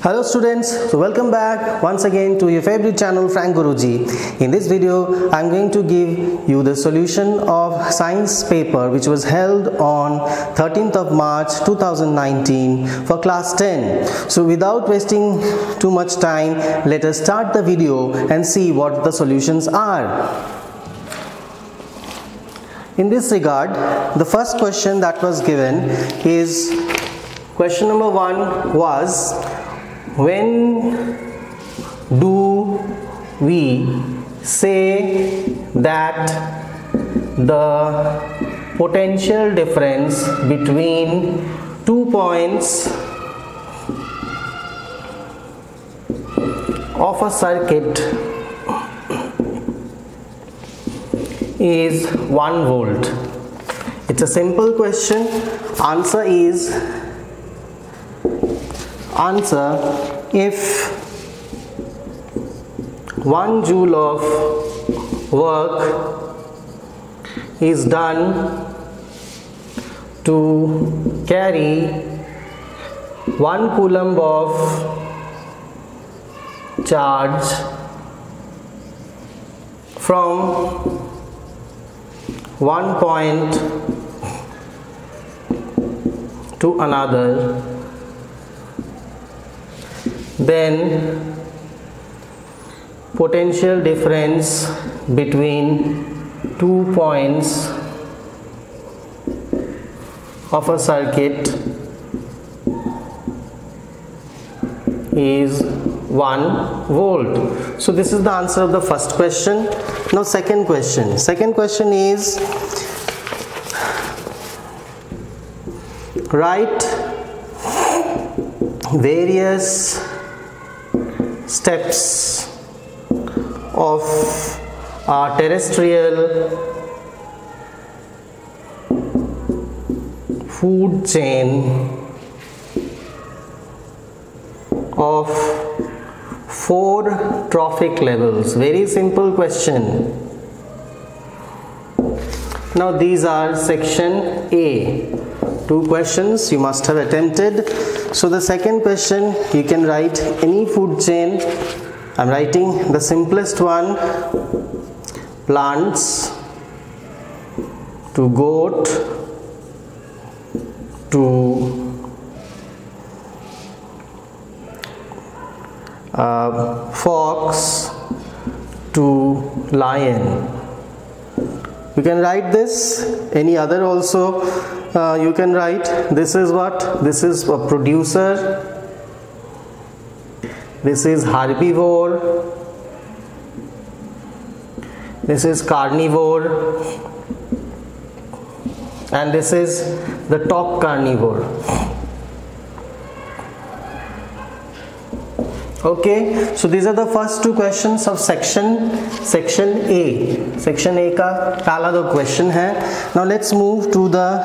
Hello students, so welcome back once again to your favorite channel Frank Guruji. In this video, I am going to give you the solution of science paper which was held on 13th of March 2019 for class 10. So without wasting too much time, let us start the video and see what the solutions are. In this regard, the first question that was given is question number 1 was, when do we say that the potential difference between 2 points of a circuit is 1 volt? It's a simple question. Answer, if 1 joule of work is done to carry 1 coulomb of charge from one point to another, then potential difference between 2 points of a circuit is 1 volt. So this is the answer of the first question. Now second question is, write various steps of a terrestrial food chain of 4 trophic levels. Very simple question. Now these are section A. 2 questions you must have attempted. So the second question, you can write any food chain. I'm writing the simplest one, plants to goat to fox to lion. You can write this, any other also you can write. This is what? This is a producer, this is herbivore, this is carnivore, and this is the top carnivore. Okay, so these are the first 2 questions of section A. Section A का पहला 2 question है. Now let's move to the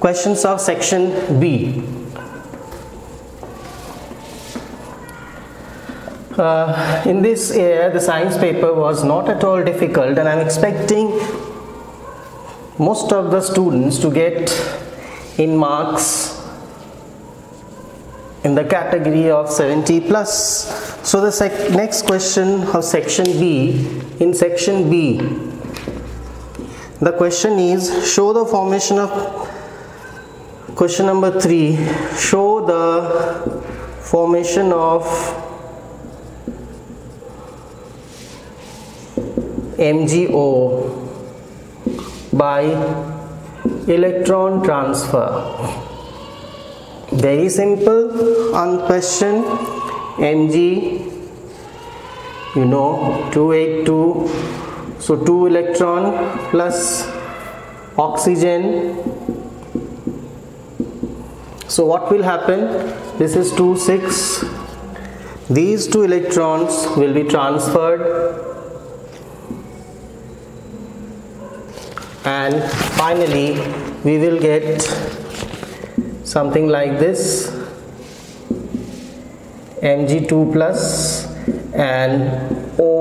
questions of section B. In this year, the science paper was not at all difficult, and I'm expecting most of the students to get in marks in the category of 70+. So the next question of section B. In section B, the question is, show the formation of, question number 3, show the formation of MgO by electron transfer. Very simple on question. Mg, you know, 282, so 2 electron plus oxygen, so what will happen? This is 2 6. These 2 electrons will be transferred and finally we will get something like this, Mg2 plus and O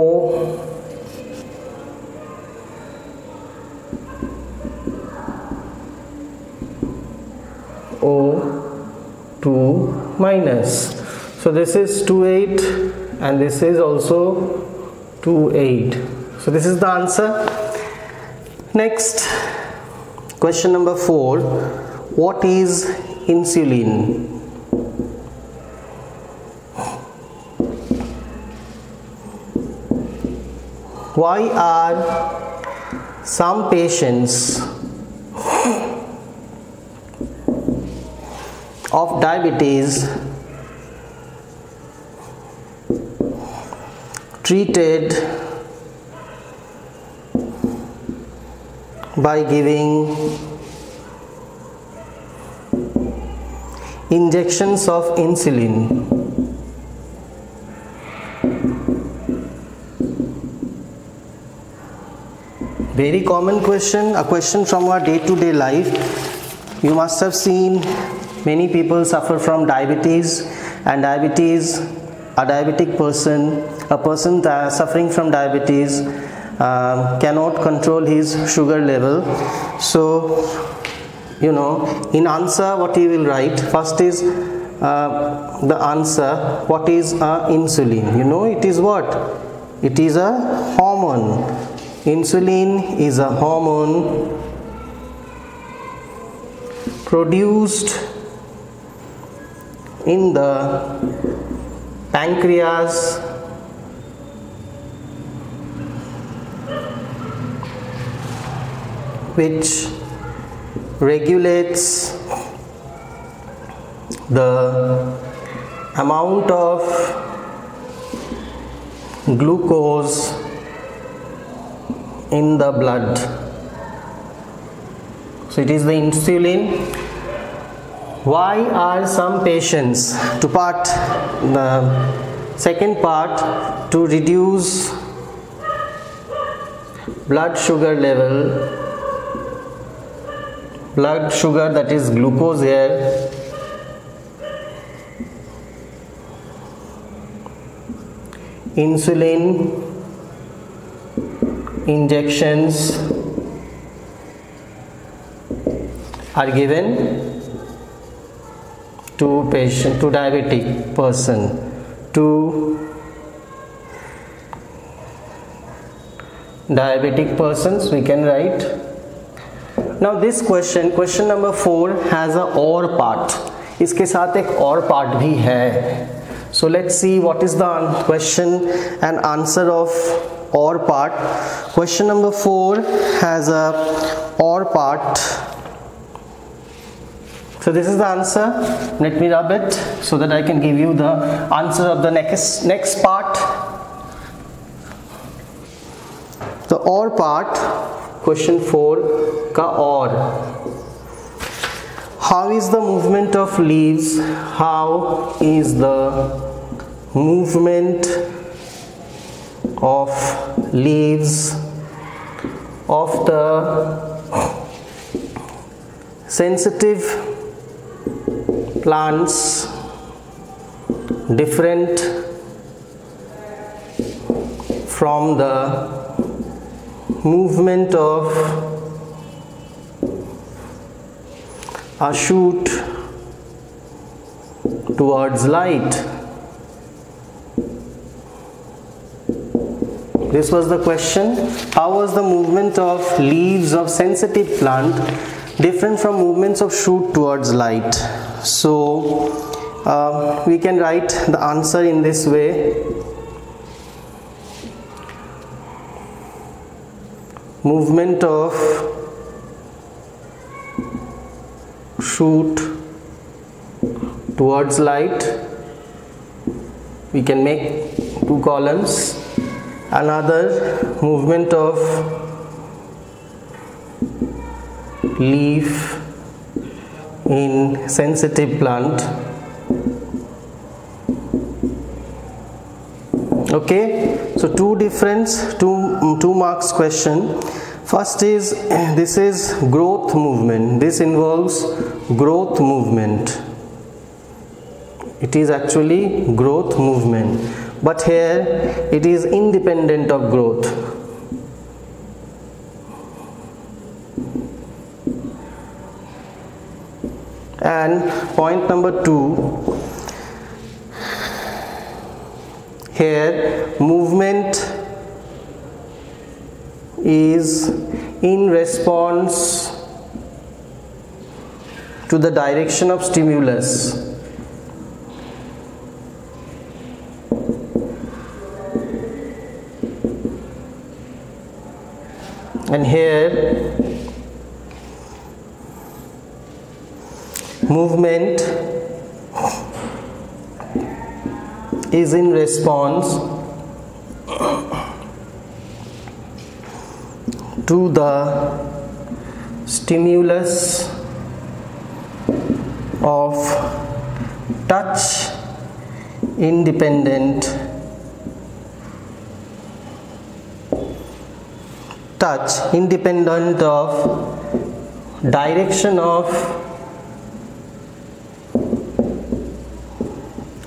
O2 minus. So this is 28 and this is also 28. So this is the answer. Next, question number 4. What is insulin? Why are some patients of diabetes treated by giving injections of insulin? Very common question, a question from our day-to-day life. You must have seen many people suffer from diabetes, and a diabetic person, a person suffering from diabetes cannot control his sugar level. So, you know, in answer what he will write, first is the answer, what is insulin? You know, it is what? It is a hormone. Insulin is a hormone produced in the pancreas which regulates the amount of glucose in the blood. So it is the insulin. Why are some patients, to part the second part, to reduce blood sugar level, blood sugar, that is glucose here, insulin injections are given to patient, to diabetic person, we can write. Now this question, question number 4 has a or part. इसके साथ एक और part भी है. So let's see what is the question and answer of or part. Question number 4 has a or part. So this is the answer. Let me rub it so that I can give you the answer of the next part. The or part. Question 4 का और. How is the movement of leaves? How is the movement of leaves of the sensitive plants different from the movement of a shoot towards light? This was the question. How was the movement of leaves of sensitive plant different from movements of shoot towards light? So we can write the answer in this way. Movement of shoot towards light, we can make two columns. Another, movement of leaf in sensitive plant. Okay, so two marks question. First is, this is growth movement. This involves growth movement. It is actually growth movement, but here it is independent of growth. And point number 2, Here movement is in response to the direction of stimulus. And here movement is in response to the stimulus of touch independent touch independent of direction of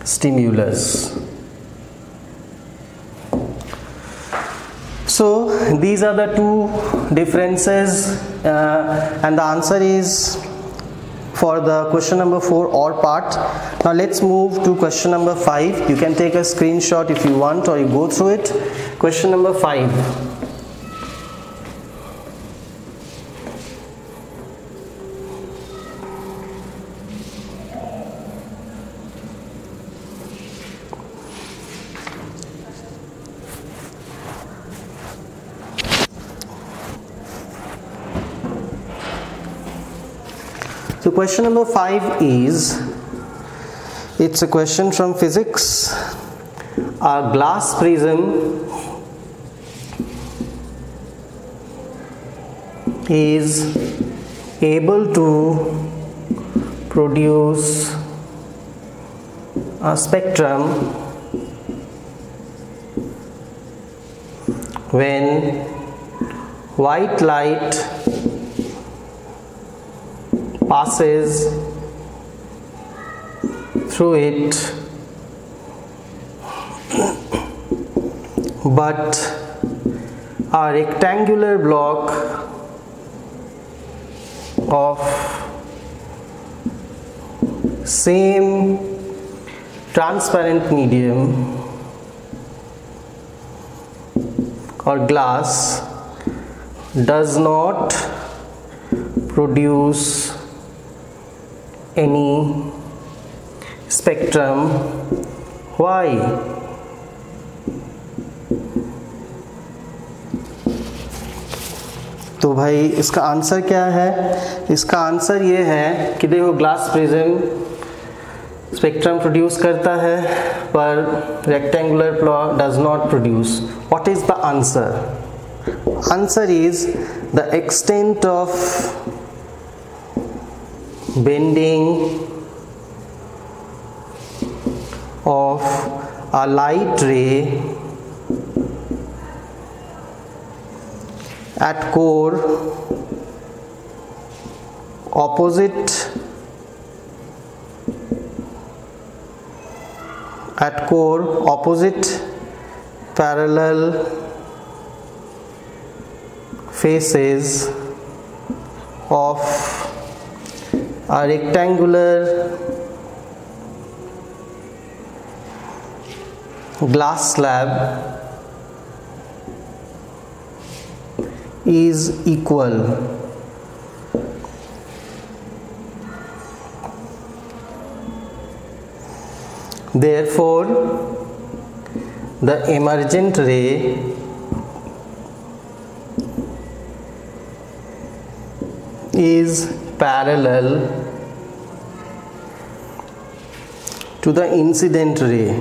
stimulus. So these are the two differences, and the answer is for the question number 4 or part. Now let's move to question number 5. You can take a screenshot if you want, or you go through it. Question number 5. So question number 5 is, it's a question from physics. A glass prism is able to produce a spectrum when white light passes through it, but a rectangular block of same transparent medium or glass does not produce any spectrum. Why? तो भाई इसका answer क्या है? इसका answer ये है कि देखो, ग्लास प्रिज्म स्पेक्ट्रम प्रोड्यूस करता है पर rectangular plot does not produce. What is the answer? Answer is the extent of bending of a light ray at core opposite parallel faces of a rectangular glass slab is equal. Therefore, the emergent ray is parallel to the incident ray.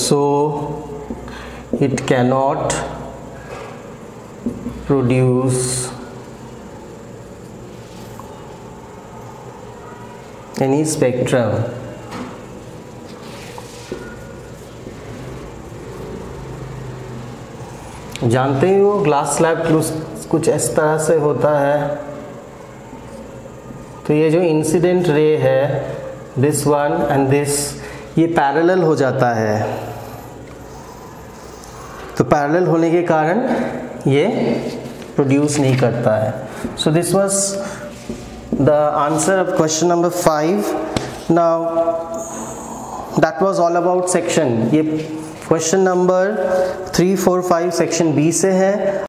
So it cannot produce any spectrum. जानते ही वो glass slab कुछ इस तरह से होता है, तो ये जो इंसिडेंट रे है, दिस वन एंड दिस, ये पैरेलल हो जाता है. तो पैरेलल होने के कारण ये प्रोड्यूस नहीं करता है. So this was the answer of question number 5. Now that was all about section. ये question number 3, 4, 5 section B से है.